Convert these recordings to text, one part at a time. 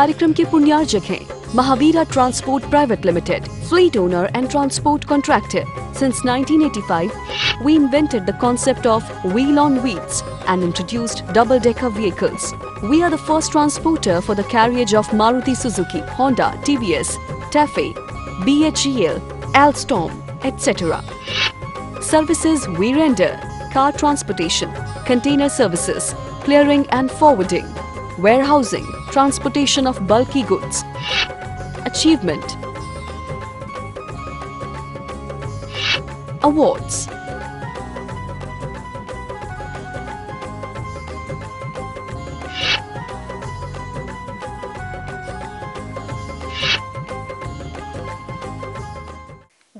कार्यक्रम के पुण्यार्जक हैं Mahavir transport private limited, fleet owner and transport contractor. Since 1985, we invented the concept of wheel on wheels and introduced double-decker vehicles. We are the first transporter for the carriage of Maruti Suzuki, Honda, TVS, TAFE, BHEL, Alstom, etc. Services we render: car transportation, container services, clearing and forwarding, warehousing, transportation of bulky goods. Achievement Awards.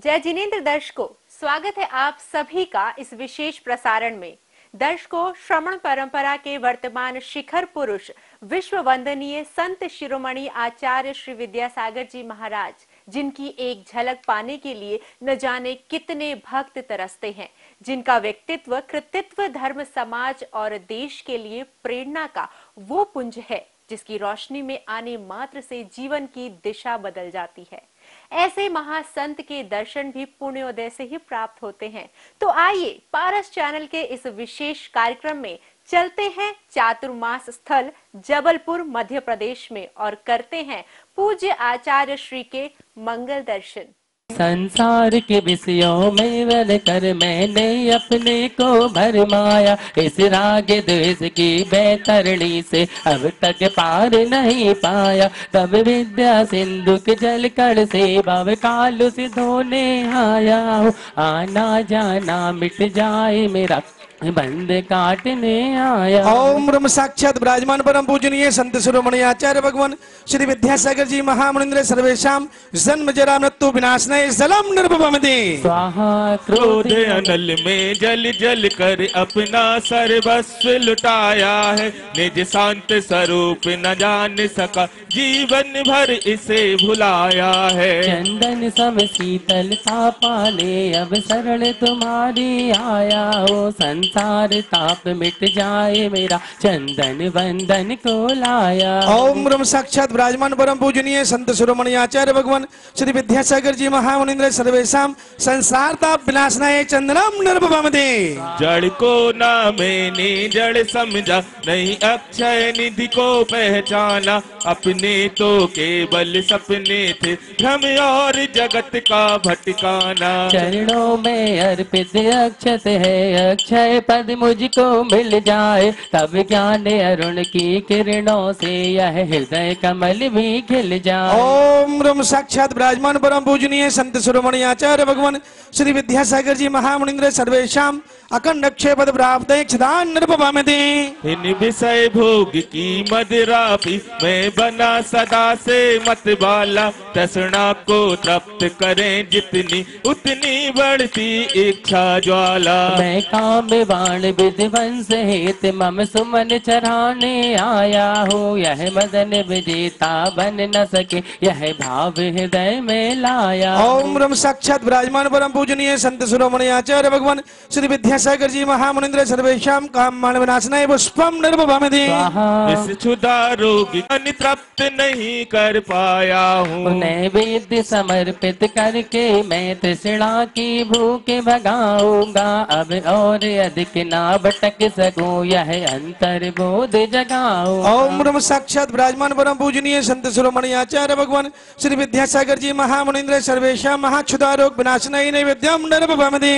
जय जिनेंद्र दर्शकों, स्वागत है आप सभी का इस विशेष प्रसारण में। दर्शकों, श्रमण परंपरा के वर्तमान शिखर पुरुष विश्व वंदनीय संत शिरोमणि आचार्य श्री विद्यासागर जी महाराज, जिनकी एक झलक पाने के लिए न जाने कितने भक्त तरसते हैं, जिनका व्यक्तित्व, कृतित्व धर्म, समाज और देश के लिए प्रेरणा का वो पुंज है जिसकी रोशनी में आने मात्र से जीवन की दिशा बदल जाती है। ऐसे महासंत के दर्शन भी पुण्योदय से ही प्राप्त होते हैं। तो आइए, पारस चैनल के इस विशेष कार्यक्रम में चलते हैं चातुर्मास स्थल जबलपुर मध्य प्रदेश में और करते हैं पूज्य आचार्य श्री के मंगल दर्शन। संसार के विषयों में वल कर मैंने अपने को भरमाया, इस राग द्वेष की बैतरणी से अब तक पार नहीं पाया। तब विद्या सिंधु के जलकण से भव काल से धोने आया हूँ, आना जाना मिट जाए मेरा बंद काटने आया। ओम ब्रह्म साक्षात विराजमान परम पूजनीय संत शिरोमणि आचार्य भगवान श्री विद्यासागर जी महामुनिन्द्र सर्वेशाम जन्म जरा मृत्यु विनाशनाय सलाम निर्भवमदे। स्वाहा क्रोध अनल में जल जल कर अपना सर्वस्व लुटाया है, निज शांत स्वरूप न जान सका जीवन भर इसे भुलाया है। चंदन सम शीतलता पाले अब शरण तुम्हारी आया हो, संत सार ताप मिट जाए मेरा चंदन वंदन को लाया। ओम ब्रह्म साक्षात विराजमान परम पूजनीय संत शिरोमणि आचार्य भगवान श्री विद्यासागर जी महामुनिन्द्र सर्वेशाम संसार ताप विनाशनाय चंदनम निर्भवमदे। जड़ को ना मैंने जड़ समझा, नहीं अक्षय निधि को पहचाना, अपने तो केवल सपने थे भ्रम और जगत का भटकाना। चरणों में अर्पित अक्षत है, अक्षय पद मुझको मिल जाए, तब ज्ञान अरुण की किरणों से यह हृदय कमल भी खिल जाए। ओम ब्रह्म साक्षात विराजमान परम पूजनीय संत शिरोमणि आचार्य भगवान श्री विद्यासागर जी महामुनिन्द्र सर्वेशाम अखंड अक्षय पद प्राप्त क्षदान निर्भवमदे। इन विषय भोग की मदिरा भी मैं बना सदा से मत बाला, तृष्णा को तृप्त करें जितनी उतनी बढ़ती इच्छा ज्वाला। मैं काम बाण विध्वंस हेत मम सुमन चराने आया हो, यह मदन विजेता बन न सके यह भाव हृदय में लाया। ओम ब्रह्म साक्षात विराजमान परम पूजनीय संत शिरोमणि आचार्य भगवान श्री विद्यासागर जी महामुनिन्द्र सर्वेशाम काम मान विनाशनाय पुष्पम निर्भवमदे। इस क्षुधा रोगी तृप्त नहीं कर पाया हूँ, उन्हें वेद समर्पित करके मैं तृष्णा की भूखे भगाऊंगा, अब और अधिक ना भटक सकूं यह अंतर बोध जगाऊं। ओम ब्रह्म साक्षात विराजमान परम पूजनीय संत शिरोमणि आचार्य भगवान श्री विद्यासागर जी महामुनिन्द्र सर्वेशाम महाक्षुधा रोग विनाशनाय नैवेद्यम निर्भवमदे।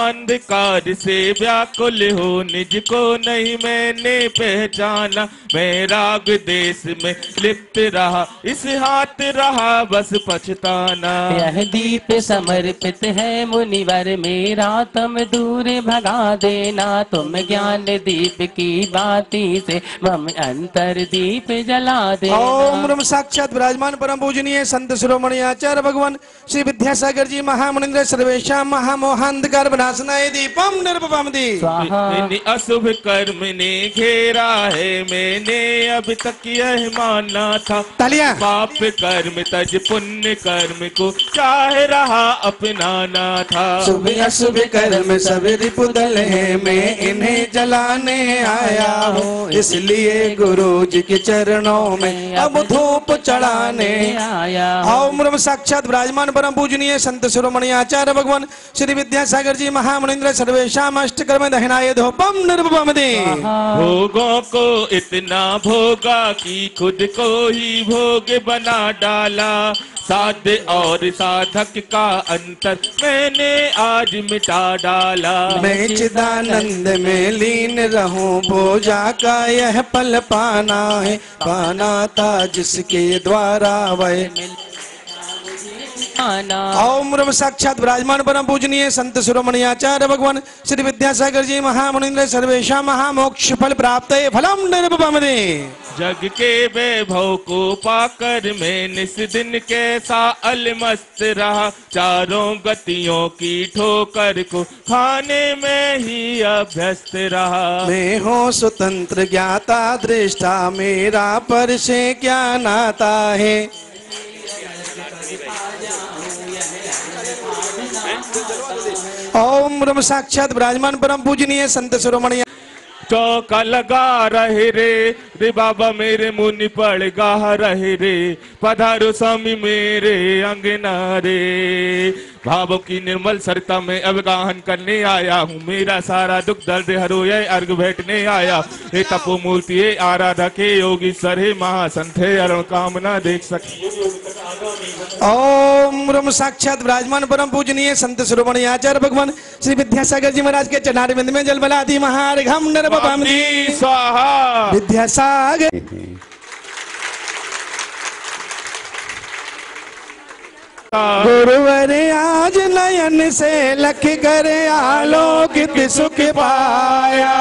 अंधकार से व्याकुल हो निज को नहीं मैंने पहचाना, मैं राग देश में लिप्त रहा इस हाथ रहा बस पछताना। यह दीप समर्पित है मुनिवर मेरा तुम दूर भगा देना, तुम ज्ञान दीप की बाती से मम अंतर दीप जला दे। ओम ब्रह्म साक्षात विराजमान परम पूजनीय संत शिरोमणि आचार्य भगवान श्री विद्यासागर जी महामुनिन्द्र सर्वेशाम महामोहांधकार विनाशनाय दीपम निर्भवम दी। इन अशुभ कर्म ने घेरा है, मैंने अब तक यह माना था। तालियां। पाप कर्म तज पुण्य कर्म को चाह रहा अपनाना था। शुभ अशुभ कर्म सब रिपुदल है, मैं इन्हें जलाने आया हूँ। इसलिए गुरु जी के चरणों में अब धूप चढ़ाने आया। ओम साक्षात विराजमान परम पूजनीय संत शिरोमणि आचार्य भगवान श्री विद्यासागर जी महामनिंद्र सर्वेशाम अष्टकर्म दहनाय धूपम निर्भवम दे। भोगों को इतना भोगा कि खुद को ही भोग बना डाला। साध और साधक का अंतर मैंने आज मिटा डाला। मैं चिदानंद में लीन रहूं, बोझा का यह पल पाना है। पाना था जिसके द्वारा वह ओम ब्रह्म साक्षात विराजमान परम पूजनीय संत शिरोमणि आचार्य भगवान श्री विद्यासागर जी महामुनिंद्र सर्वेशा महामोक्ष फल प्राप्त फलम निर्भवमदे। जग के वैभव को पाकर मैं निस दिन कैसा अलमस्त रहा। चारों गतियों की ठोकर को खाने में ही अभ्यस्त रहा। मैं हूँ स्वतंत्र ज्ञाता दृष्टा, मेरा पर से क्या नाता है। ओम ब्रह्म साक्षात विराजमान परम पूजनीय संत शिरोमणि। चौका लगा रहे रे बाबा मेरे मुनि पड़ गा रहे रे। पधारो स्वामी मेरे अंगना रे। भावों की निर्मल सरता में अवगाहन करने आया हूँ। मेरा सारा दुख दर्द हरो ये अर्घ भेंटने आया। हे तपो मूर्ति हे आराधक हे योगीश्वर हे महासंत हे अरुण कामना देख सके। ओम ब्रह्म साक्षात विराजमान परम पूजनीय संत शिरोमणि आचार्य भगवान श्री विद्यासागर जी महाराज के चनार बिंद में जलबलादी महारघम नरपम स्वाहा। विद्यासागर गुरुवर आज नयन से लख कर आलोकित सुख पाया।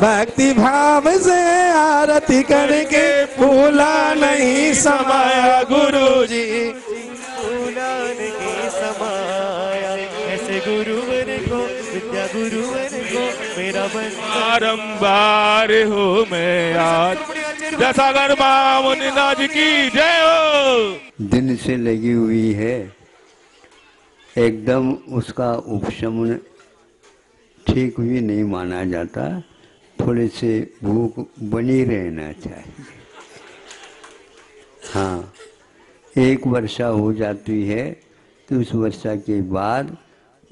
भक्ति भाव से आरती करके फूला नहीं समाया। गुरुजी फूला नहीं समाया। ऐसे गुरुवर को विद्या गुरुवर को मेरा मन बारंबार हो मैं आज। विद्यासागर महामुनिंद्र जी की जय हो। दिन से लगी हुई है एकदम, उसका उपशमन ठीक भी नहीं माना जाता। थोड़े से भूख बनी रहना चाहिए। हाँ, एक वर्षा हो जाती है तो उस वर्षा के बाद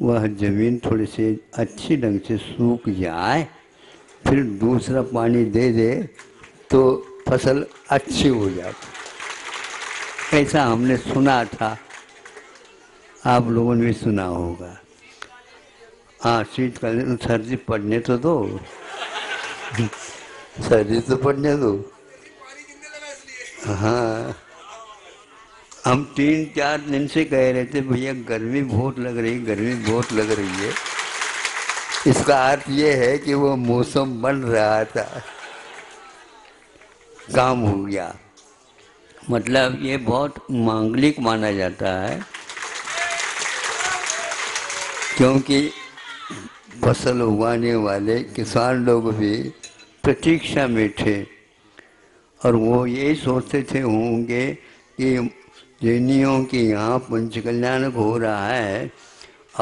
वह जमीन थोड़े से अच्छी ढंग से सूख जाए, फिर दूसरा पानी दे दे तो फसल अच्छी हो जाती। ऐसा हमने सुना था, आप लोगों ने भी सुना होगा। हाँ, शीतकालीन सर्दी पड़ने तो दो, सर्दी तो पड़ने दो। हाँ, हम 3-4 दिन से कह रहे थे भैया गर्मी बहुत लग रही, गर्मी बहुत लग रही है। इसका अर्थ ये है कि वो मौसम बन रहा था, काम हो गया। मतलब ये बहुत मांगलिक माना जाता है, क्योंकि फसल उगाने वाले किसान लोग भी प्रतीक्षा में थे और वो यही सोचते थे होंगे कि जैनियों के यहाँ पंचकल्याणक हो रहा है,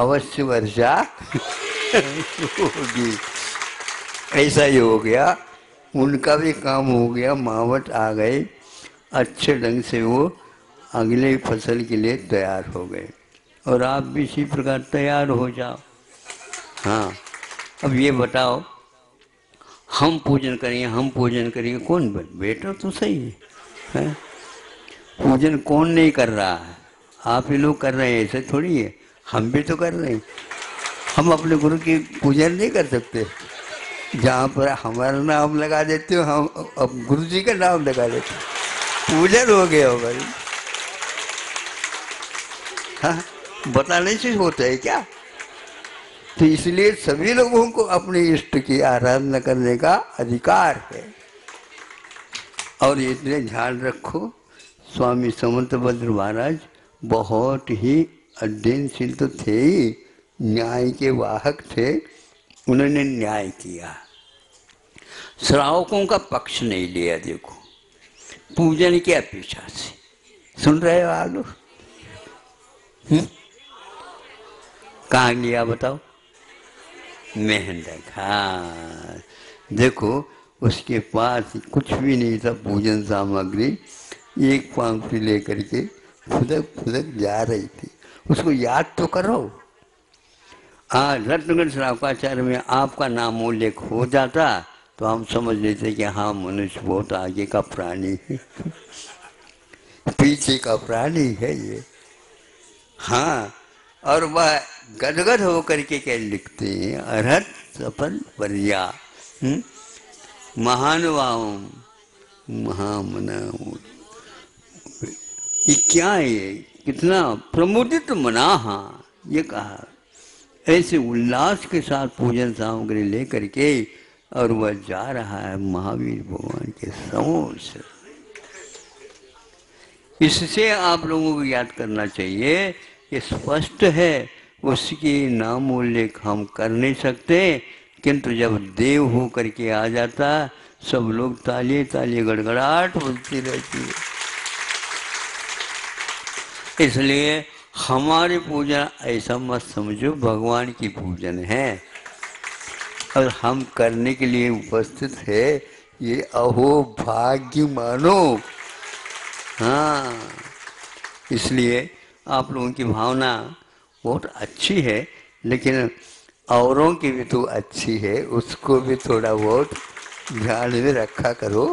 अवश्य वर्षा होगी। ऐसा ही हो गया, उनका भी काम हो गया, मावट आ गए, अच्छे ढंग से वो अगले फसल के लिए तैयार हो गए। और आप भी इसी प्रकार तैयार हो जाओ। हाँ, अब ये बताओ हम पूजन करेंगे, हम पूजन करेंगे, कौन बेटर तो सही है। पूजन कौन नहीं कर रहा है, आप ही लोग कर रहे हैं, ऐसे थोड़ी है। हम भी तो कर रहे हैं। हम अपने गुरु की पूजन नहीं कर सकते, जहाँ पर हमारा नाम लगा देते हो, हम अब गुरु जी का नाम लगा देते हो, पूजन हो गया हो भाई। हाँ, बताने से होता है क्या। तो इसलिए सभी लोगों को अपने इष्ट की आराधना करने का अधिकार है। और इतने ध्यान रखो, स्वामी समंतभद्र महाराज बहुत ही अध्ययनशील तो थे ही, न्याय के वाहक थे, उन्होंने न्याय किया, श्रावकों का पक्ष नहीं लिया। देखो पूजन की अपेक्षा से, सुन रहे हो आप लोग? कहाँ लिया बताओ? मेंढक। हाँ देखो, उसके पास कुछ भी नहीं था पूजन सामग्री, एक पंक्ति लेकर के फुदक फुदक जा रही थी। उसको याद तो करो। रत्नगढ़ श्रावकाचार्य में आपका नाम उल्लेख हो जाता तो हम समझ लेते कि हाँ मनुष्य बहुत आगे का प्राणी है, पीछे का प्राणी है ये। हाँ, और वह गदगद होकर के क्या लिखते हैं? अरहत सफल वर्या महानुभाव महामना। ये क्या है? कितना प्रमुदित मना। हाँ ये कहा, ऐसे उल्लास के साथ पूजन सामग्री लेकर के, और वह जा रहा है महावीर भगवान के समूह। इससे आप लोगों को याद करना चाहिए, ये स्पष्ट है। उसकी नाम उल्लेख हम कर नहीं सकते, किंतु जब देव हो करके आ जाता सब लोग ताली ताली गड़गड़ाहट बोलती रहती है। इसलिए हमारी पूजा ऐसा मत समझो, भगवान की पूजन है और हम करने के लिए उपस्थित है, ये अहो भाग्य मानो। हाँ, इसलिए आप लोगों की भावना बहुत अच्छी है, लेकिन औरों की भी तो अच्छी है, उसको भी थोड़ा बहुत ध्यान में रखा करो।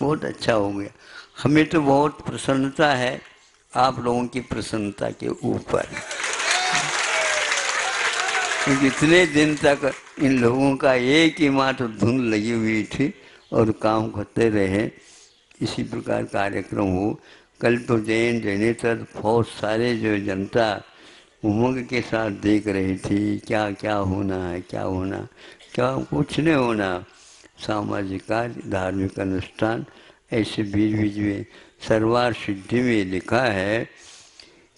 बहुत अच्छा हो गया। हमें तो बहुत प्रसन्नता है आप लोगों की प्रसन्नता के ऊपर, क्योंकि इतने दिन तक इन लोगों का एक ही मात्र धुन लगी हुई थी और काम करते रहे। इसी प्रकार कार्यक्रम हो। कल तो जैन जैनेतर बहुत सारे जो जनता उमंग के साथ देख रही थी, क्या क्या होना है, क्या होना, क्या कुछ नहीं होना। सामाजिक कार्य, धार्मिक अनुष्ठान, ऐसे बीच बीच में सर्वार सिद्धि में लिखा है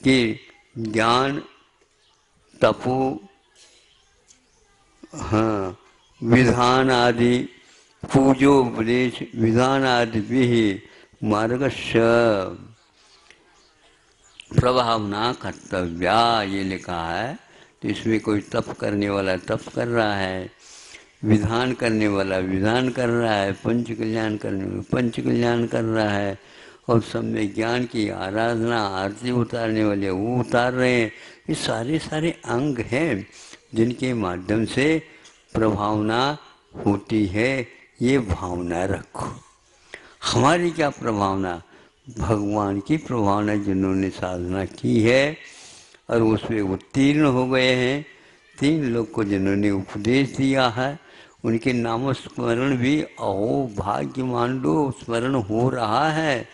कि ज्ञान तपो हाँ विधान आदि पूजोपदेश विधान आदि भी मार्गस्य प्रभावना कर्तव्या, ये लिखा है। तो इसमें कोई तप करने वाला तप कर रहा है, विधान करने वाला विधान कर रहा है, पंच कल्याण करने वाला पंच कल्याण कर रहा है, और सम्यक ज्ञान की आराधना आरती उतारने वाले वो उतार रहे हैं। ये सारे सारे अंग हैं जिनके माध्यम से प्रभावना होती है। ये भावना रखो। हमारी क्या प्रभावना? भगवान की प्रभावना। जिन्होंने साधना की है और उसमें उत्तीर्ण हो गए हैं, 3 लोग को जिन्होंने उपदेश दिया है, उनके नामस्मरण भी अहो भाग्य मान लो, स्मरण हो रहा है।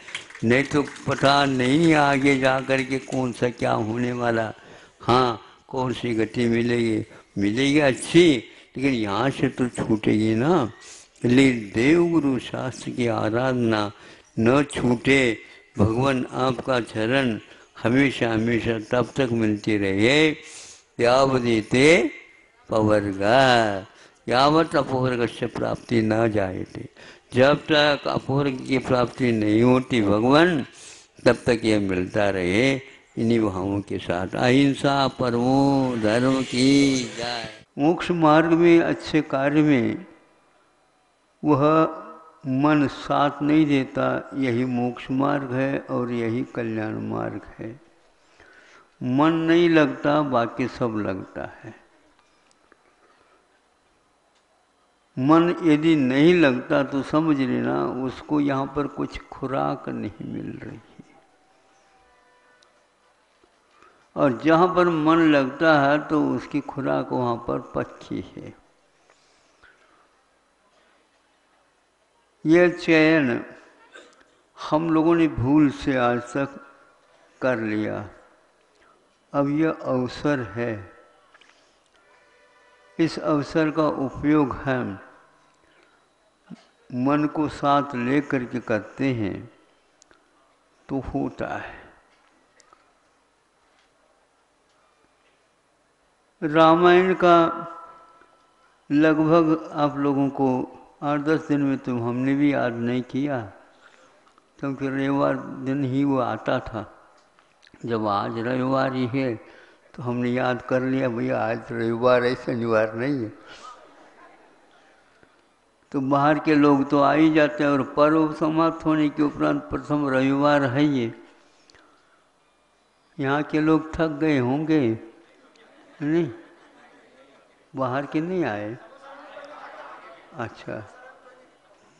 नहीं तो पता नहीं आगे जा कर के कौन सा क्या होने वाला, हाँ कौन सी गति मिलेगी। मिलेगी अच्छी, लेकिन यहाँ से तो छूटेगी ना। इसलिए देवगुरु शास्त्र की आराधना न छूटे। भगवान आपका चरण हमेशा हमेशा तब तक मिलती रहे। यावदेते पवर्गा यावत अपोवर्ग से प्राप्ति न जायते, जब तक अपोवर्ग की प्राप्ति नहीं होती भगवान, तब तक यह मिलता रहे। इन्हीं भावों के साथ अहिंसा परमो धर्म की जाए। मोक्ष मार्ग में अच्छे कार्य में वह मन साथ नहीं देता, यही मोक्ष मार्ग है और यही कल्याण मार्ग है। मन नहीं लगता, बाकी सब लगता है। मन यदि नहीं लगता तो समझ लेना उसको यहाँ पर कुछ खुराक नहीं मिल रही। और जहाँ पर मन लगता है तो उसकी खुराक वहाँ पर पक्की है। यह चयन हम लोगों ने भूल से आज तक कर लिया। अब यह अवसर है, इस अवसर का उपयोग हम मन को साथ ले करके करते हैं तो होता है। रामायण का लगभग आप लोगों को 8-10 दिन में तो हमने भी याद नहीं किया, क्योंकि रविवार दिन ही वो आता था। जब आज रविवार ही है तो हमने याद कर लिया, भैया आज रविवार है, शनिवार नहीं है। तो बाहर के लोग तो आ ही जाते हैं, और पर्व समाप्त होने के उपरांत प्रथम रविवार है ये। यहाँ के लोग थक गए होंगे, नहीं बाहर के नहीं आए, अच्छा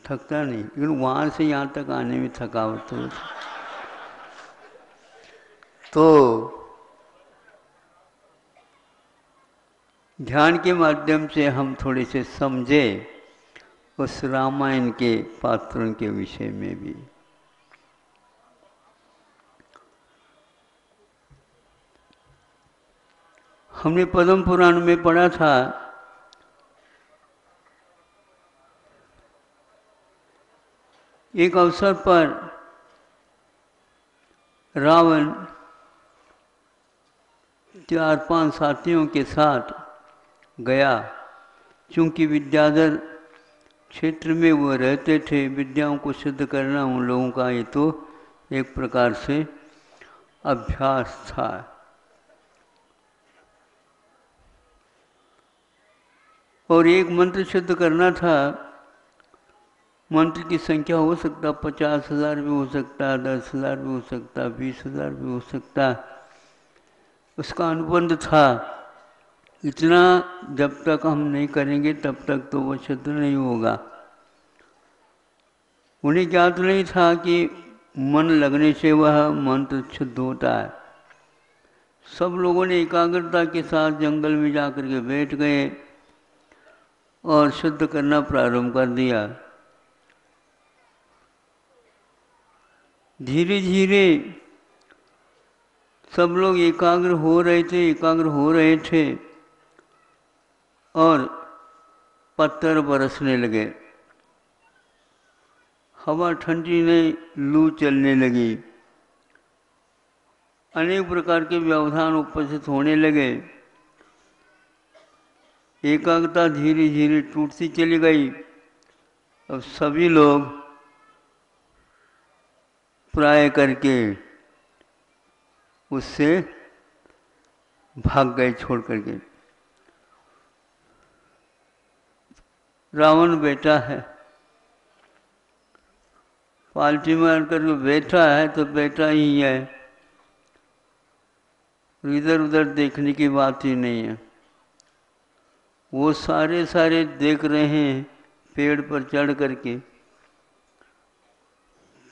थकता नहीं, लेकिन वहाँ से यहाँ तक आने में थकावट होती। तो ध्यान के माध्यम से हम थोड़े से समझे उस रामायण के पात्रों के विषय में भी। हमने पद्म पुराण में पढ़ा था एक अवसर पर रावण 4-5 साथियों के साथ गया। चूंकि विद्याधर क्षेत्र में वो रहते थे, विद्याओं को सिद्ध करना उन लोगों का ये तो एक प्रकार से अभ्यास था। और एक मंत्र सिद्ध करना था। मंत्र की संख्या हो सकता 50,000 भी हो सकता, 10,000 भी हो सकता, 20,000 भी हो सकता। उसका अनुबंध था इतना जब तक हम नहीं करेंगे तब तक तो वो सिद्ध नहीं होगा। उन्हें ज्ञात नहीं था कि मन लगने से वह मंत्र सिद्ध होता है। सब लोगों ने एकाग्रता के साथ जंगल में जाकर के बैठ गए और सिद्ध करना प्रारंभ कर दिया। धीरे धीरे सब लोग एकाग्र हो रहे थे और पत्थर बरसने लगे, हवा ठंडी नहीं, लू चलने लगी, अनेक प्रकार के व्यवधान उपस्थित होने लगे। एकाग्रता धीरे धीरे टूटती चली गई। अब सभी लोग प्राय करके उससे भाग गए छोड़ करके। रावण बैठा है, पालटी मार करके बैठा है, तो बैठा ही है, इधर उधर देखने की बात ही नहीं है। वो सारे सारे देख रहे हैं पेड़ पर चढ़ करके,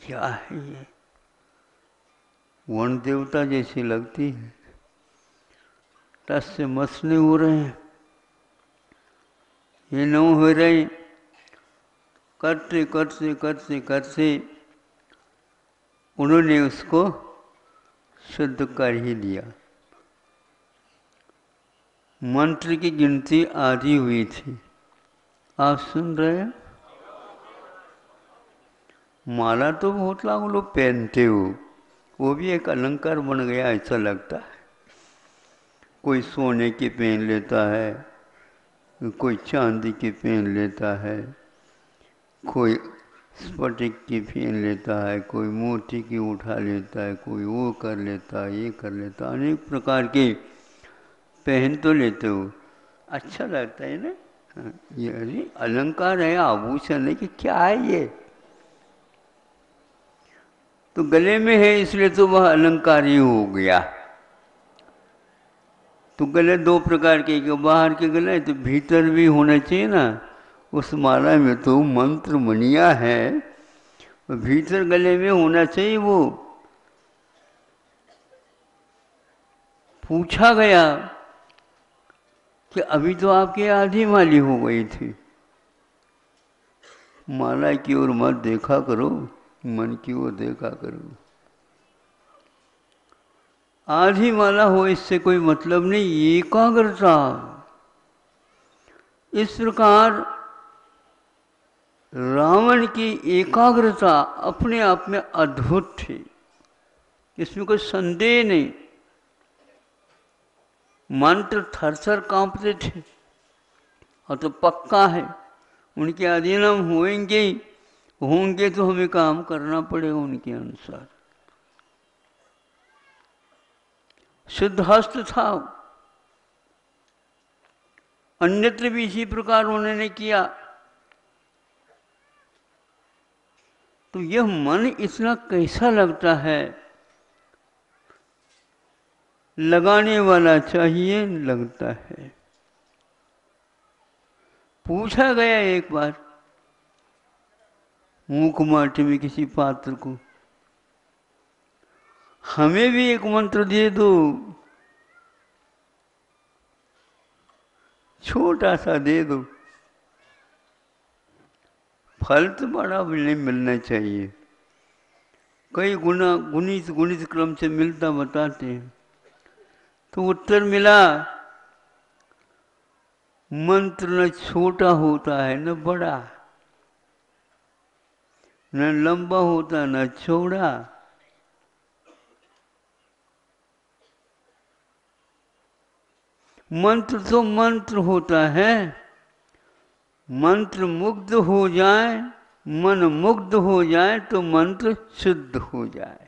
क्या है ये, वन देवता जैसी लगती है, टस से मस नहीं हो रहे हैं, ये न हो रहे। करते करते करते करते उन्होंने उसको सिद्ध कर ही दिया। मंत्र की गिनती आधी हुई थी। आप सुन रहे हैं? माला तो बहुत लाखों लोग पहनते हो, वो भी एक अलंकार बन गया ऐसा लगता है। कोई सोने की पहन लेता है, कोई चांदी की पहन लेता है, कोई स्फटिक की पहन लेता है, कोई मोती की उठा लेता है, कोई वो कर लेता है, ये कर लेता है, अनेक प्रकार के पहन तो लेते हो, अच्छा लगता है ना। ये अरे अलंकार है, आभूषण है कि क्या है ये, तो गले में है इसलिए तो वह अलंकार ही हो गया। तो गले दो प्रकार के, बाहर के गले तो भीतर भी होना चाहिए ना। उस माला में तो मंत्र मनिया है, भीतर गले में होना चाहिए। वो पूछा गया कि अभी तो आपके आधी माली हो गई थी, माला की ओर मत देखा करो, मन की ओर देखा करो। आधी माला हो इससे कोई मतलब नहीं, एकाग्रता। इस प्रकार रावण की एकाग्रता अपने आप में अद्भुत थी, इसमें कोई संदेह नहीं। मन तो थरथर कांपते थे और तो पक्का है उनके अधीन हम होंगे तो हमें काम करना पड़ेगा उनके अनुसार। शुद्ध हस्त था, अन्यत्र भी इसी प्रकार उन्होंने किया। तो यह मन इतना कैसा लगता है, लगाने वाला चाहिए लगता है। पूछा गया एक बार मूक माटी में किसी पात्र को, हमें भी एक मंत्र दे दो, छोटा सा दे दो, फल तो बड़ा नहीं मिलना चाहिए, कई गुना गुणित क्रम से मिलता बताते हैं। तो उत्तर मिला, मंत्र न छोटा होता है न बड़ा, न लंबा होता न चौड़ा, मंत्र तो मंत्र होता है। मंत्र मुग्ध हो जाए, मन मुग्ध हो जाए तो मंत्र शुद्ध हो जाए।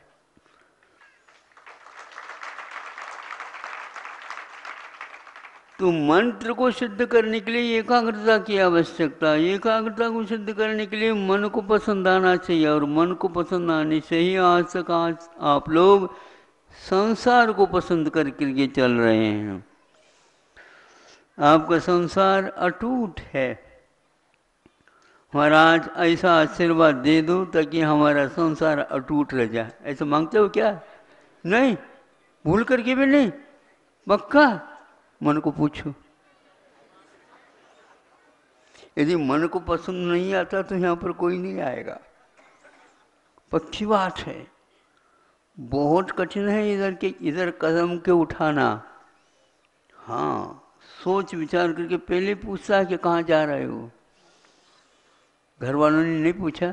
तो मंत्र को शुद्ध करने के लिए एकाग्रता की आवश्यकता, एकाग्रता को शुद्ध करने के लिए मन को पसंद आना चाहिए, और मन को पसंद आने से ही आज तक आज आप लोग संसार को पसंद करके चल रहे हैं। आपका संसार अटूट है। महाराज ऐसा आशीर्वाद दे दो ताकि हमारा संसार अटूट रह जाए, ऐसा मांगते हो क्या? नहीं, भूल करके भी नहीं, पक्का मन को पूछो। यदि मन को पसंद नहीं आता तो यहाँ पर कोई नहीं आएगा, पक्की बात है। बहुत कठिन है इधर कदम के उठाना। हाँ, सोच विचार करके पहले पूछता है कि कहाँ जा रहे हो। घर वालों ने नहीं पूछा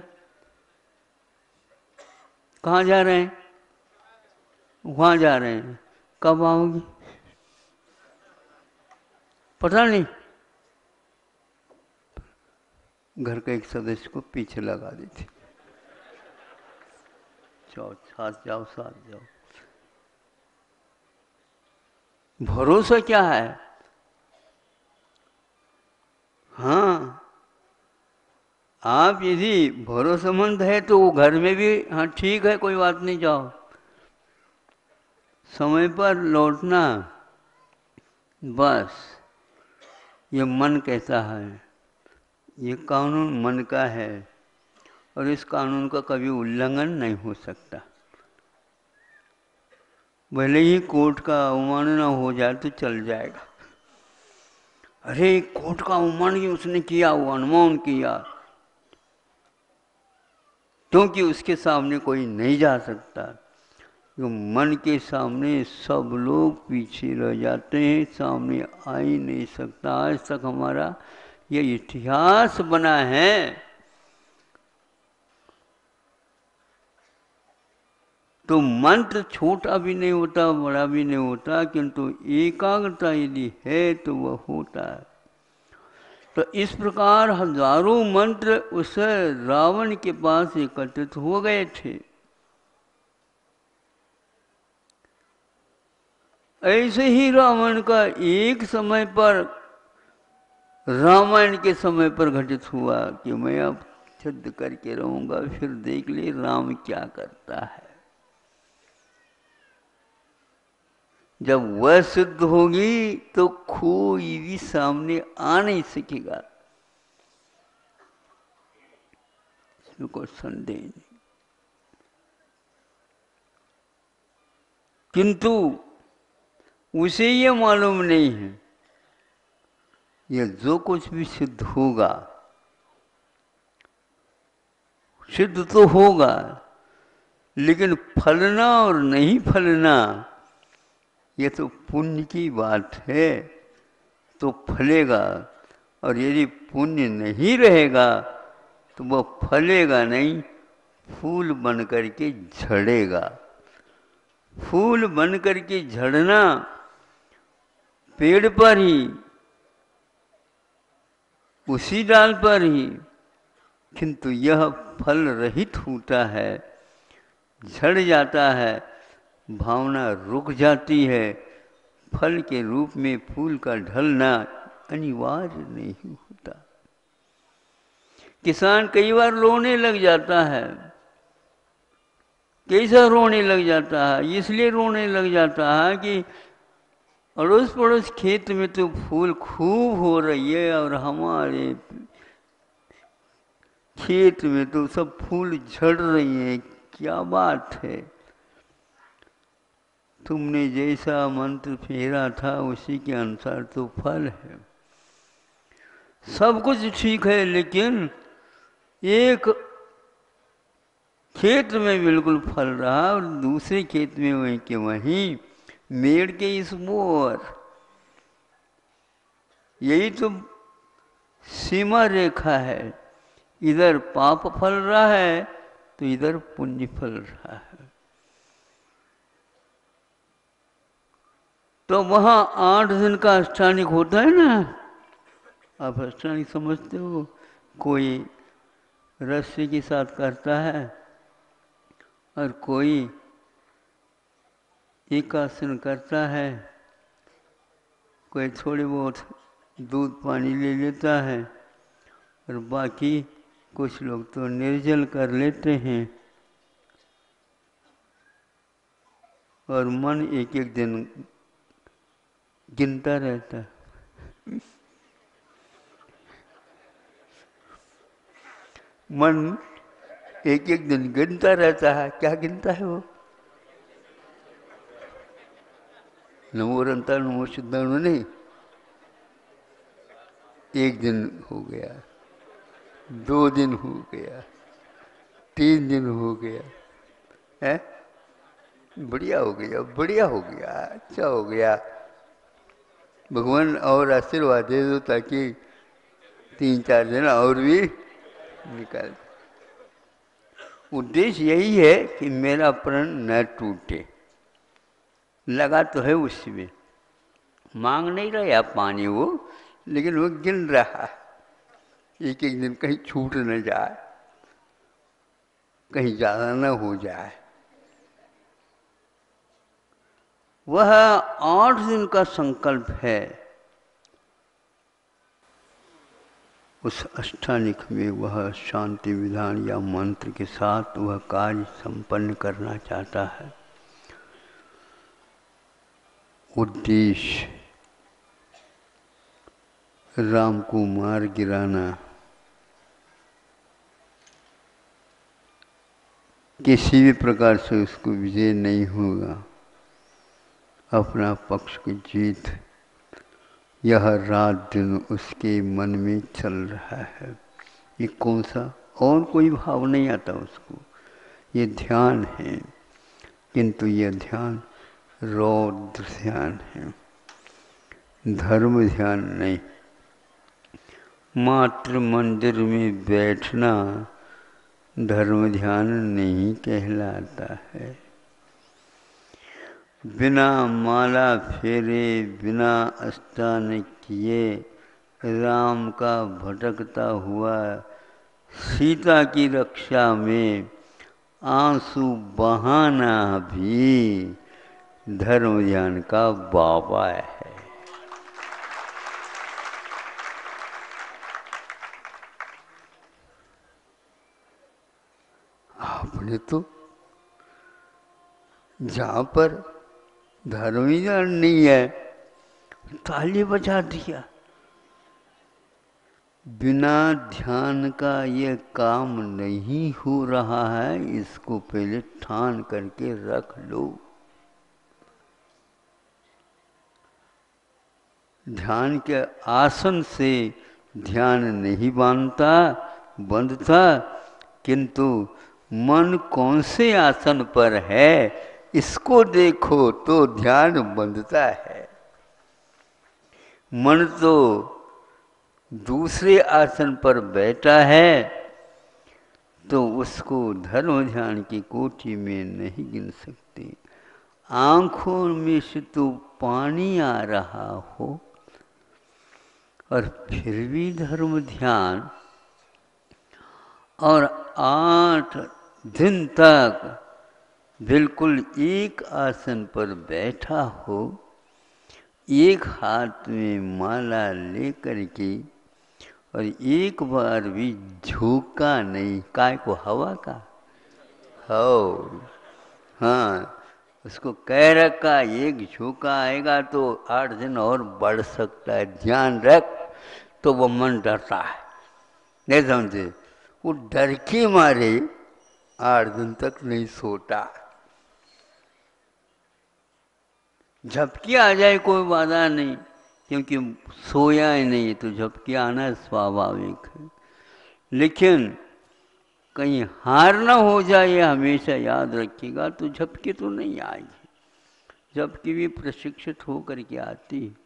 कहाँ जा रहे हैं, वहाँ जा रहे हैं, कब आओगे पता नहीं। घर के एक सदस्य को पीछे लगा देते, जाओ साथ जाओ साथ जाओ। भरोसा क्या है? हाँ, आप यदि भरोसेमंद है तो वो घर में भी हाँ ठीक है कोई बात नहीं जाओ, समय पर लौटना, बस। ये मन कहता है, ये कानून मन का है और इस कानून का कभी उल्लंघन नहीं हो सकता। भले ही कोर्ट का अवमानना हो जाए तो चल जाएगा। अरे कोर्ट का अवमान ही उसने किया, वो अनुमान किया, क्योंकि उसके सामने कोई नहीं जा सकता। जो मन के सामने सब लोग पीछे रह जाते हैं, सामने आ ही नहीं सकता। आज तक हमारा ये इतिहास बना है। तो मंत्र छोटा भी नहीं होता, बड़ा भी नहीं होता, किंतु एकाग्रता यदि है तो वह होता है। तो इस प्रकार हजारों मंत्र उस रावण के पास एकत्रित हो गए थे। ऐसे ही रावण का एक समय पर रामायण के समय पर घटित हुआ कि मैं अब युद्ध करके रहूंगा, फिर देख ले राम क्या करता है। जब वह सिद्ध होगी तो कोई भी सामने आ नहीं सकेगा, इसमें कोई संदेह नहीं। किंतु उसे ये मालूम नहीं है, यह जो कुछ भी सिद्ध होगा, सिद्ध तो होगा, लेकिन फलना और नहीं फलना ये तो पुण्य की बात है। तो फलेगा, और यदि पुण्य नहीं रहेगा तो वह फलेगा नहीं, फूल बन करके झड़ेगा। फूल बन करके झड़ना पेड़ पर ही, उसी डाल पर ही, किंतु यह फल रहित होता है, झड़ जाता है, भावना रुक जाती है। फल के रूप में फूल का ढलना अनिवार्य नहीं होता। किसान कई बार रोने लग जाता है, कैसा रोने लग जाता है, इसलिए रोने लग जाता है कि अड़ोस पड़ोस खेत में तो फूल खूब हो रही है और हमारे खेत में तो सब फूल झड़ रही है, क्या बात है। तुमने जैसा मंत्र फेरा था उसी के अनुसार तो फल है। सब कुछ ठीक है, लेकिन एक खेत में बिल्कुल फल रहा और दूसरे खेत में वहीं के वहीं मेड़ के इस मोर। यही तो सीमा रेखा है, इधर पाप फल रहा है तो इधर पुण्य फल रहा है। तो वहाँ 8 दिन का अष्टानिक होता है ना, आप अष्टानिक समझते हो, कोई रस्सी के साथ करता है और कोई एक आसन करता है, कोई थोड़े बहुत दूध पानी ले लेता है और बाकी कुछ लोग तो निर्जल कर लेते हैं। और मन एक एक दिन गिनता रहता है। मन एक एक दिन गिनता रहता है। क्या गिनता है वो? नमो रंता नमो शुद्धा नहीं, एक दिन हो गया, 2 दिन हो गया, 3 दिन हो गया, है बढ़िया हो गया, बढ़िया हो गया, अच्छा हो गया। भगवान और आशीर्वाद दे दो ताकि 3-4 दिन और भी निकाल। उद्देश्य यही है कि मेरा प्रण न टूटे। लगा तो है उसी में, मांग नहीं रहा या पानी वो, लेकिन वो गिन रहा है, एक एक दिन कहीं छूट न जाए, कहीं ज़्यादा न हो जाए। वह 8 दिन का संकल्प है। उस अष्टानिक में वह शांति विधान या मंत्र के साथ वह कार्य संपन्न करना चाहता है। उद्देश्य राम को मार गिराना, किसी भी प्रकार से उसको विजय नहीं होगा, अपना पक्ष की जीत, यह रात दिन उसके मन में चल रहा है। ये कौन सा, और कोई भाव नहीं आता उसको, ये ध्यान है, किंतु यह ध्यान रौद्र ध्यान है, धर्म ध्यान नहीं। मात्र मंदिर में बैठना धर्म ध्यान नहीं कहलाता है। बिना माला फेरे, बिना अष्टानिक किए, राम का भटकता हुआ सीता की रक्षा में आंसू बहाना भी धर्म ध्यान का बाबा है। आपने तो जहाँ पर धर्मीदान नहीं है ताली बजा दिया। बिना ध्यान का ये काम नहीं हो रहा है, इसको पहले ठान करके रख लो। ध्यान के आसन से ध्यान नहीं बंधता, किंतु मन कौन से आसन पर है इसको देखो तो ध्यान बंधता है। मन तो दूसरे आसन पर बैठा है तो उसको धर्म ध्यान की कोटि में नहीं गिन सकते। आँखों में से तो पानी आ रहा हो और फिर भी धर्म ध्यान और 8 दिन तक बिल्कुल एक आसन पर बैठा हो, एक हाथ में माला लेकर के और एक बार भी झोंका नहीं, काय को हवा का हो, हाँ उसको कह रखा, एक झोंका आएगा तो 8 दिन और बढ़ सकता है, ध्यान रख। तो वो मन डरता है, नहीं समझे, वो डर के मारे 8 दिन तक नहीं सोता। झपकी आ जाए कोई बाधा नहीं, क्योंकि सोया ही नहीं, तो झपकी आना स्वाभाविक है, लेकिन कहीं हार ना हो जाए हमेशा याद रखिएगा, तो झपकी तो नहीं आएगी। झपकी भी प्रशिक्षित होकर के आती है।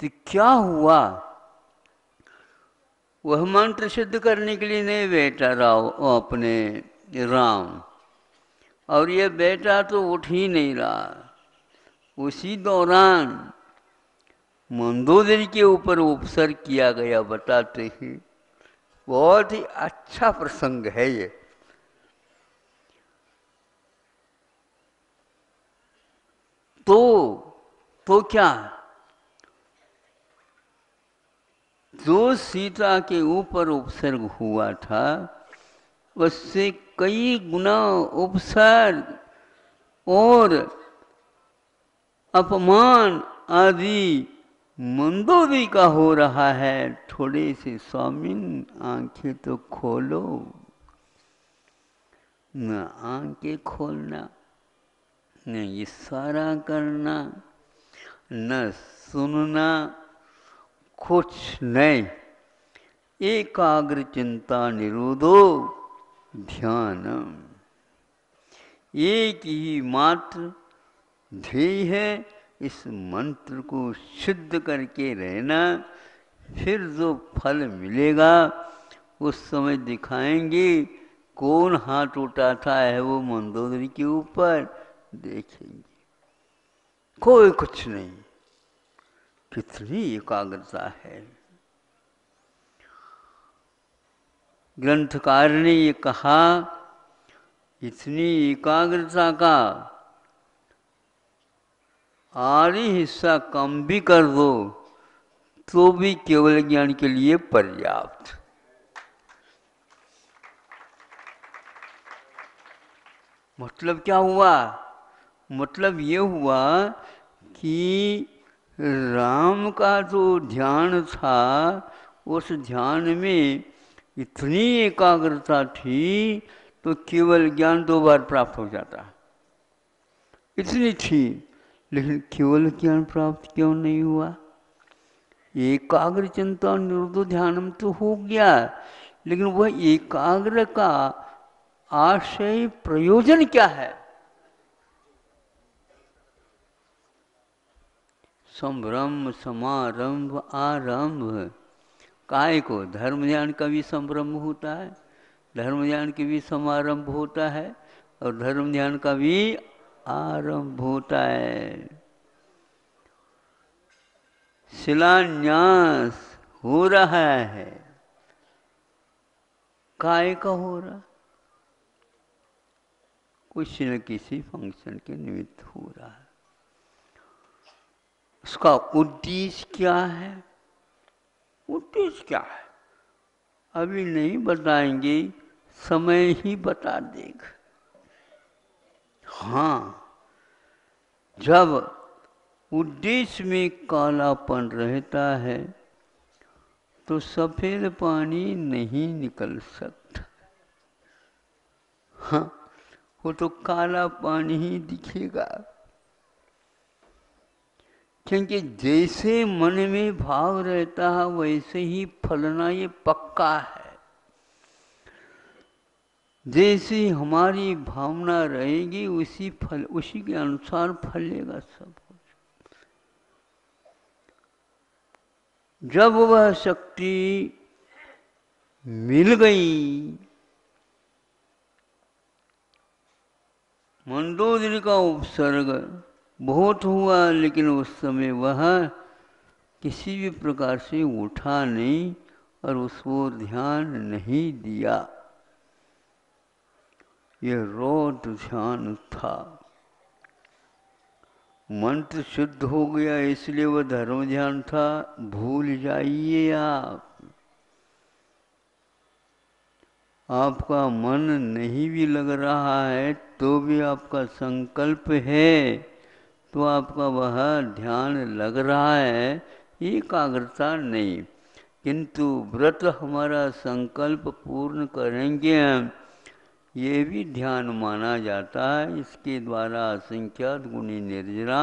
तो क्या हुआ, वह मंत्र सिद्ध करने के लिए नहीं बैठा राव अपने राम, और ये बेटा तो उठ ही नहीं रहा। उसी दौरान मंदोदरी के ऊपर उपसर्ग किया गया, बताते हैं, बहुत ही अच्छा प्रसंग है ये। तो क्या, जो सीता के ऊपर उपसर्ग हुआ था उससे कई गुना उपसर्ग और अपमान आदि मंदोदरी का हो रहा है। थोड़े से स्वामी आंखें तो खोलो न, आंखें खोलना न, इशारा करना न, सुनना कुछ नहीं। एकाग्र चिंता निरोधो ध्यानम, एक ही मात्र ध्येय है। इस मंत्र को सिद्ध करके रहना, फिर जो फल मिलेगा उस समय दिखाएंगे। कौन हाथ उठाता है वो मंदोदरी के ऊपर, देखेंगे कोई कुछ नहीं। कितनी एकाग्रता है। ग्रंथकार ने ये कहा, इतनी एकाग्रता का आधी हिस्सा कम भी कर दो तो भी केवल ज्ञान के लिए पर्याप्त। मतलब क्या हुआ, मतलब ये हुआ कि राम का जो ध्यान था उस ध्यान में इतनी एकाग्रता थी तो केवल ज्ञान 2 बार प्राप्त हो जाता, इतनी थी। लेकिन केवल ज्ञान प्राप्त क्यों नहीं हुआ? एकाग्र चिंता निरुद्ध ध्यानम तो हो गया, लेकिन वह एकाग्र का आशय प्रयोजन क्या है? संभ्रम समारंभ आरंभ, काय को? धर्म ध्यान का भी संभ्रम होता है, धर्म ध्यान की भी समारंभ होता है और धर्म ध्यान का भी आरंभ होता है। शिलान्यास हो रहा है, काय का हो रहा? कुछ न किसी फंक्शन के निमित्त हो रहा है। उसका उद्देश्य क्या है? उद्देश्य क्या है अभी नहीं बताएंगे, समय ही बता देगा। हाँ, जब उद्देश्य में कालापन रहता है तो सफेद पानी नहीं निकल सकता। हाँ, वो तो काला पानी ही दिखेगा, क्योंकि जैसे मन में भाव रहता है वैसे ही फलना ये पक्का है। जैसी हमारी भावना रहेगी उसी फल, उसी के अनुसार फलेगा सब कुछ। जब वह शक्ति मिल गई मंदोदरी का उपसर्ग बहुत हुआ, लेकिन उस समय वह किसी भी प्रकार से उठा नहीं और उसको ध्यान नहीं दिया। यह रोट ध्यान था। मंत्र शुद्ध हो गया, इसलिए वह धर्म ध्यान था। भूल जाइए आपका मन नहीं भी लग रहा है तो भी आपका संकल्प है तो आपका वह ध्यान लग रहा है, एकाग्रता नहीं। किंतु व्रत हमारा संकल्प पूर्ण करेंगे ये भी ध्यान माना जाता है। इसके द्वारा असंख्यात गुणी निर्जरा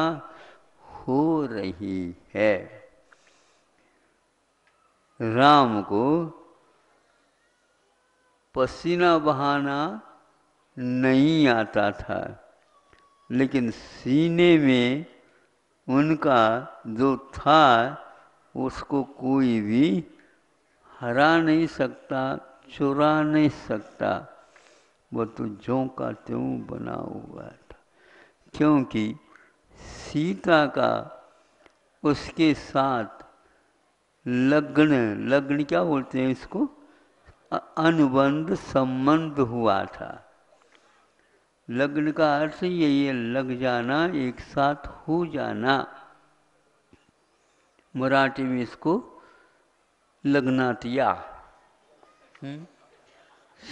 हो रही है। राम को पसीना बहाना नहीं आता था, लेकिन सीने में उनका जो था उसको कोई भी हरा नहीं सकता, चुरा नहीं सकता। वह तो ज्यों का त्यों बना हुआ था, क्योंकि सीता का उसके साथ लग्न क्या बोलते हैं इसको, अनुबंध संबंध हुआ था। लग्न का अर्थ यही है, लग जाना, एक साथ हो जाना। मराठी में इसको लग्नातिया,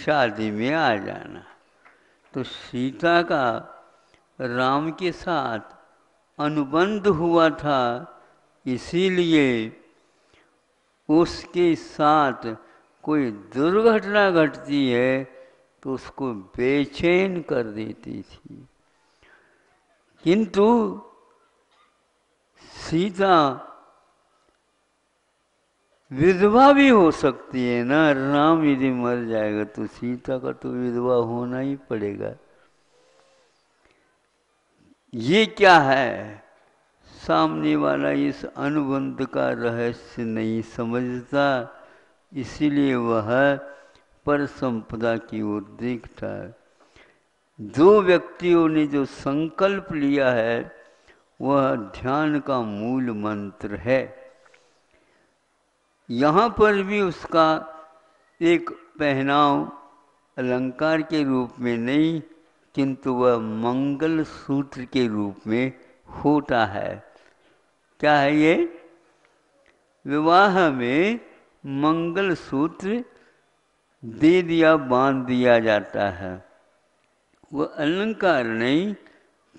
शादी में आ जाना। तो सीता का राम के साथ अनुबंध हुआ था, इसीलिए उसके साथ कोई दुर्घटना घटती है तो उसको बेचैन कर देती थी। किंतु सीता विधवा भी हो सकती है ना, राम यदि मर जाएगा तो सीता का तो विधवा होना ही पड़ेगा। ये क्या है, सामने वाला इस अनुबंध का रहस्य नहीं समझता, इसीलिए वह पर संपदा की ओर देखता है। दो व्यक्तियों ने जो संकल्प लिया है वह ध्यान का मूल मंत्र है। यहाँ पर भी उसका एक पहनाव अलंकार के रूप में नहीं, किंतु वह मंगल सूत्र के रूप में होता है। क्या है ये? विवाह में मंगल सूत्र दे दिया, बांध दिया जाता है। वह अलंकार नहीं,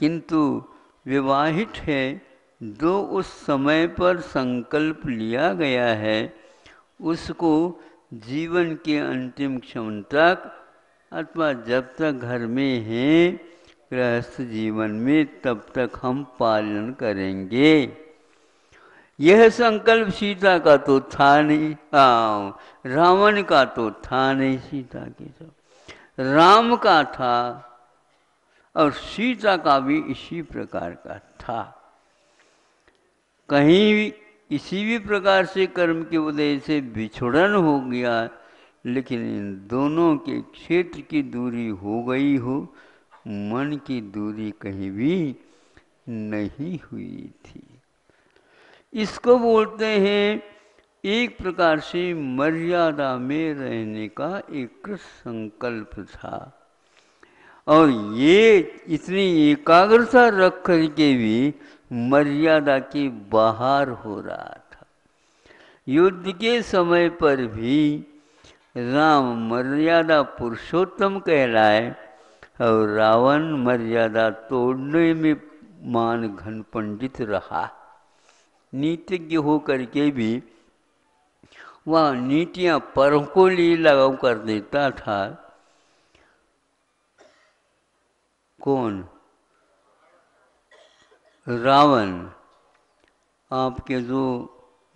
किंतु विवाहित है जो उस समय पर संकल्प लिया गया है उसको जीवन के अंतिम क्षण तक अथवा जब तक घर में हैं गृहस्थ जीवन में तब तक हम पालन करेंगे। यह संकल्प सीता का तो था नहीं, रावण का तो था नहीं, सीता के साथ राम का था और सीता का भी इसी प्रकार का था। कहीं किसी भी प्रकार से कर्म की वजह से बिछुड़न हो गया, लेकिन इन दोनों के क्षेत्र की दूरी हो गई हो, मन की दूरी कहीं भी नहीं हुई थी। इसको बोलते हैं एक प्रकार से मर्यादा में रहने का एक संकल्प था। और ये इतनी एकाग्रता रख कर के भी मर्यादा के बाहर हो रहा था। युद्ध के समय पर भी राम मर्यादा पुरुषोत्तम कहलाए और रावण मर्यादा तोड़ने में मान घन पंडित रहा। नीतिज्ञ होकर के भी वह नीतियाँ परों को लिए लगाव कर देता था। कौन? रावण। आपके जो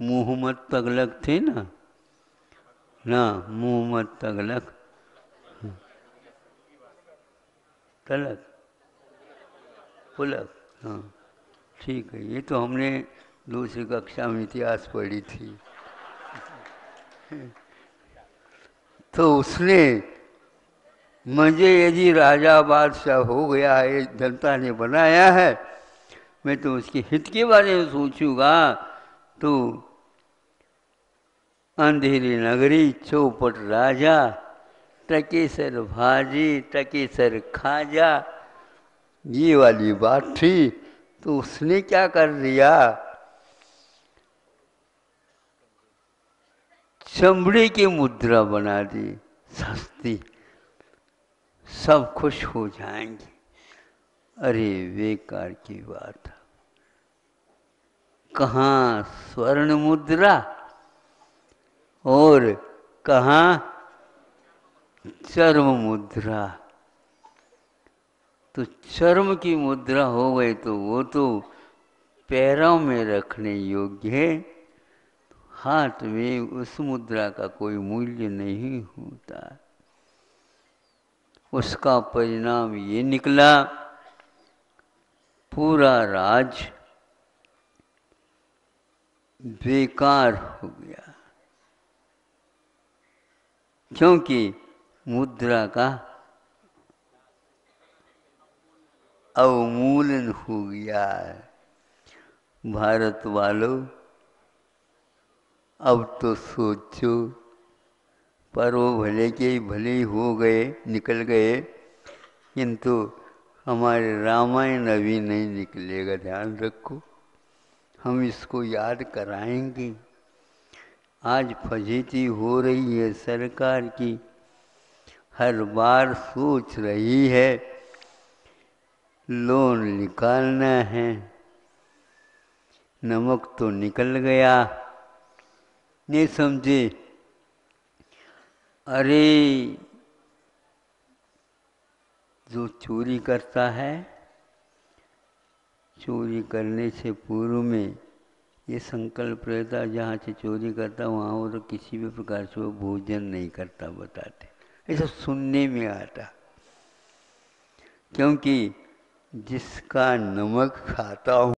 मोहम्मद तगलक थे ना मोहम्मद तगलक, हाँ ठीक है, ये तो हमने दूसरी कक्षा में इतिहास पढ़ी थी। तो उसने मुझे यदि राजा बादशाह हो गया है, जनता ने बनाया है, मैं तो उसके हित के बारे में सोचूंगा। तो अंधेरी नगरी चौपट राजा, टकेसर भाजी टकेसर खाजा, ये वाली बात थी। तो उसने क्या कर दिया, चमड़े की मुद्रा बना दी सस्ती, सब खुश हो जाएंगे। अरे बेकार की बात, कहाँ स्वर्ण मुद्रा और कहाँ चर्म मुद्रा। तो चर्म की मुद्रा हो गई तो वो तो पैरों में रखने योग्य है, हाथ में उस मुद्रा का कोई मूल्य नहीं होता। उसका परिणाम ये निकला, पूरा राज बेकार हो गया, क्योंकि मुद्रा का अवमूलन हो गया। भारत वालों, अब तो सोचो, पर वो भले के भले हो गए, निकल गए, किंतु हमारे रामायण अभी नहीं निकलेगा। ध्यान रखो, हम इसको याद कराएंगे। आज फजीती हो रही है सरकार की, हर बार सोच रही है लोन निकालना है, नमक तो निकल गया, नहीं समझे। अरे जो चोरी करता है, चोरी करने से पूर्व में ये संकल्प रहता है, जहाँ से चोरी करता वहाँ और किसी भी प्रकार से वो भोजन नहीं करता, बताते ऐसा सुनने में आता। क्योंकि जिसका नमक खाता हूँ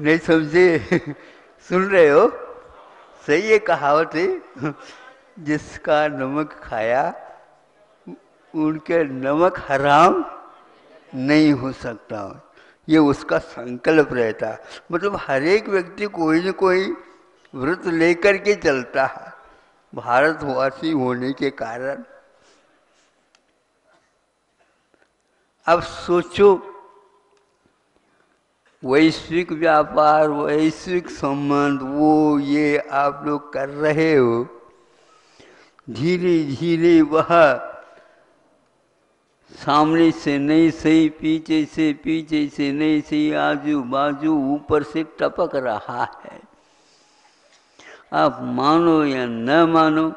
नहीं समझे, सुन रहे हो, सही है कहावत है, जिसका नमक खाया उनके नमक हराम नहीं हो सकता। ये उसका संकल्प रहता, मतलब हर एक व्यक्ति कोई न कोई व्रत लेकर के चलता है। भारतवासी होने के कारण अब सोचो, वैश्विक व्यापार, वैश्विक संबंध, वो ये आप लोग कर रहे हो, धीरे धीरे वह सामने से नहीं सही, पीछे से नहीं सही, आजू बाजू ऊपर से टपक रहा है। आप मानो या न मानो,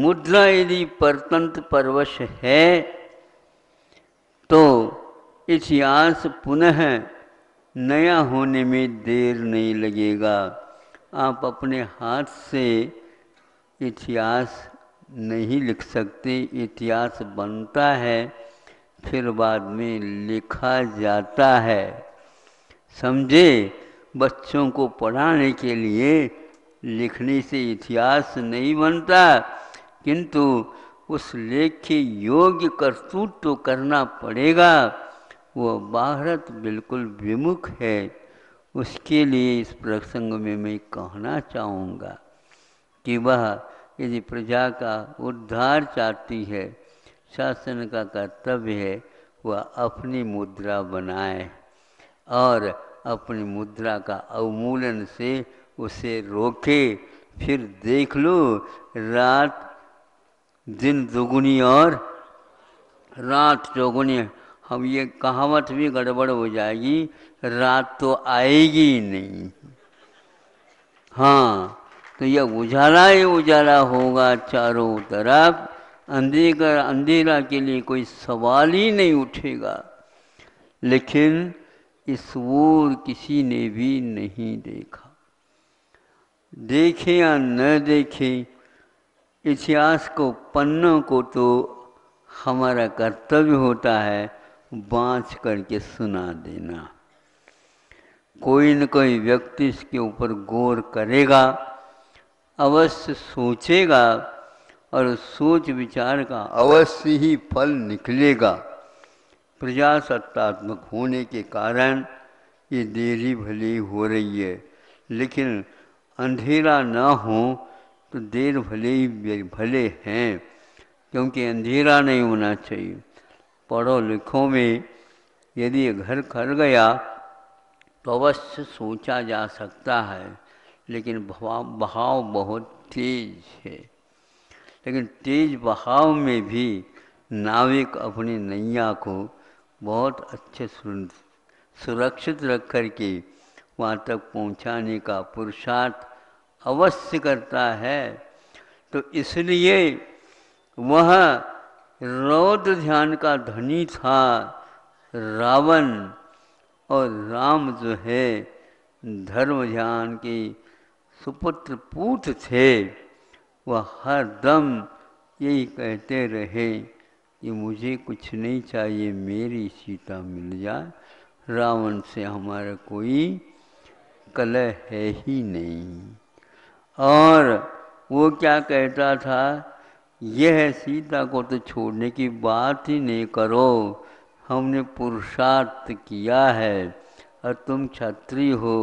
मुद्रा यदि परतंत्र परवश है तो इतिहास पुनः नया होने में देर नहीं लगेगा। आप अपने हाथ से इतिहास नहीं लिख सकते, इतिहास बनता है फिर बाद में लिखा जाता है, समझे। बच्चों को पढ़ाने के लिए लिखने से इतिहास नहीं बनता, किंतु उस लेखे योग्य करतूत तो करना पड़ेगा। वह भारत बिल्कुल विमुख है, उसके लिए इस प्रसंग में मैं कहना चाहूँगा कि वह यदि प्रजा का उद्धार चाहती है, शासन का कर्तव्य है वह अपनी मुद्रा बनाए और अपनी मुद्रा का अवमूलन से उसे रोके। फिर देख लो, रात दिन दोगुनी और रात चौगुनी। हम ये कहावत भी गड़बड़ हो जाएगी, रात तो आएगी नहीं। हाँ, तो यह उजाला ही उजाला होगा चारों तरफ, अंधेरा अंधेरा के लिए कोई सवाल ही नहीं उठेगा। लेकिन इस ओर किसी ने भी नहीं देखा। देखे या न देखे, इतिहास को, पन्नों को तो हमारा कर्तव्य होता है बाँच करके सुना देना। कोई न कोई व्यक्ति इसके ऊपर गौर करेगा अवश्य सोचेगा और सोच विचार का अवश्य ही फल निकलेगा। प्रजासत्तात्मक होने के कारण ये देरी भली हो रही है, लेकिन अंधेरा ना हो तो देर भले ही भले हैं, क्योंकि अंधेरा नहीं होना चाहिए। पढ़ो लिखो में यदि घर कर गया तो अवश्य सोचा जा सकता है, लेकिन बहाव बहुत तेज है। लेकिन तेज बहाव में भी नाविक अपनी नैया को बहुत अच्छे सुरक्षित रख कर के वहाँ तक पहुँचाने का पुरुषार्थ अवश्य करता है। तो इसलिए वह रौद्र ध्यान का धनी था रावण, और राम जो है धर्म ध्यान के सुपुत्र पूत थे। वह हर दम यही कहते रहे कि मुझे कुछ नहीं चाहिए, मेरी सीता मिल जाए, रावण से हमारा कोई कलह है ही नहीं। और वो क्या कहता था, यह सीता को तो छोड़ने की बात ही नहीं करो, हमने पुरुषार्थ किया है और तुम क्षत्रिय हो,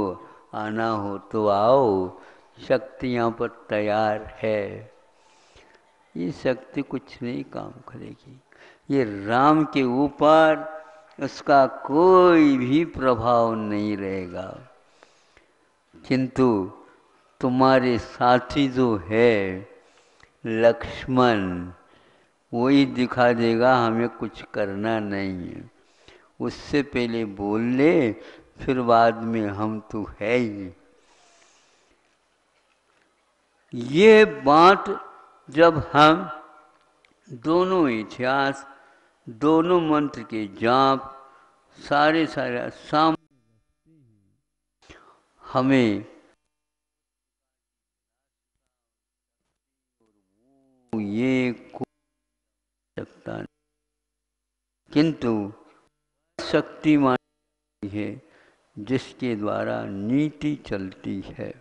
आना हो तो आओ, शक्ति यहाँ पर तैयार है। ये शक्ति कुछ नहीं काम करेगी, ये राम के ऊपर उसका कोई भी प्रभाव नहीं रहेगा। किंतु तुम्हारे साथी जो है लक्ष्मण, वही दिखा देगा हमें कुछ करना नहीं है, उससे पहले बोल ले फिर बाद में हम तो है ही। ये बात जब हम दोनों इतिहास, दोनों मंत्र के जाप सारे साम हमें ये को सकता नहीं, किंतु शक्ति मानी है जिसके द्वारा नीति चलती है।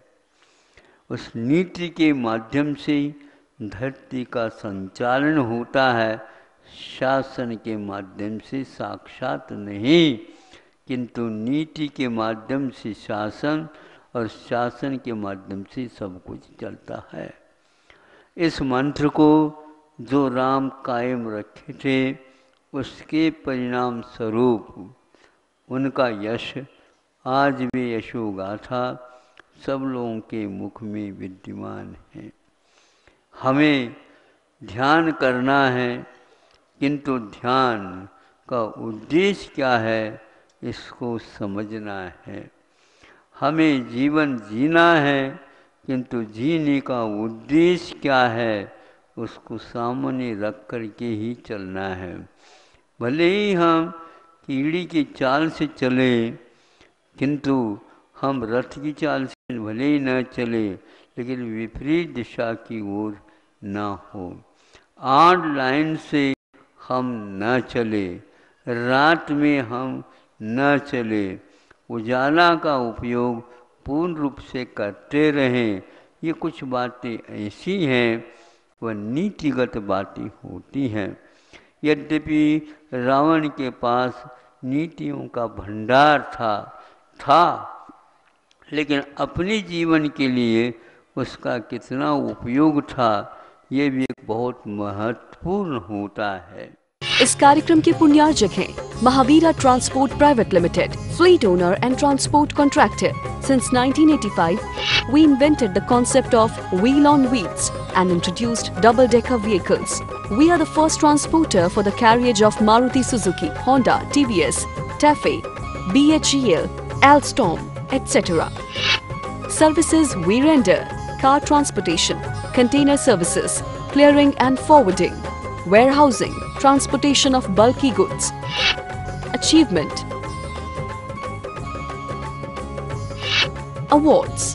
उस नीति के माध्यम से धरती का संचालन होता है, शासन के माध्यम से साक्षात नहीं, किंतु नीति के माध्यम से शासन और शासन के माध्यम से सब कुछ चलता है। इस मंत्र को जो राम कायम रखे थे, उसके परिणाम स्वरूप उनका यश आज भी यशोगाथा सब लोगों के मुख में विद्यमान है। हमें ध्यान करना है, किंतु ध्यान का उद्देश्य क्या है इसको समझना है। हमें जीवन जीना है, किंतु जीने का उद्देश्य क्या है उसको सामने रख कर के ही चलना है। भले ही हम कीड़ी की चाल से चले, किंतु हम रथ की चाल से भले ही न चले, लेकिन विपरीत दिशा की ओर ना हो। आठ लाइन से हम न चले, रात में हम न चले, उजाला का उपयोग पूर्ण रूप से करते रहें। ये कुछ बातें ऐसी हैं वह नीतिगत बातें होती हैं। यद्यपि रावण के पास नीतियों का भंडार था, लेकिन अपने जीवन के लिए उसका कितना उपयोग था, ये भी एक बहुत महत्वपूर्ण होता है। इस कार्यक्रम के पुण्यार्जक हैं Mahavir transport private limited, fleet owner and transport contractor. Since 1985, we invented the concept of wheel on wheels and introduced double-decker vehicles. We are the first transporter for the carriage of Maruti Suzuki, Honda, TVS, TAFE, BHEL, Alstom, etc. Services we render: car transportation, container services, clearing and forwarding, warehousing, transportation of bulky goods. Achievement: Awards.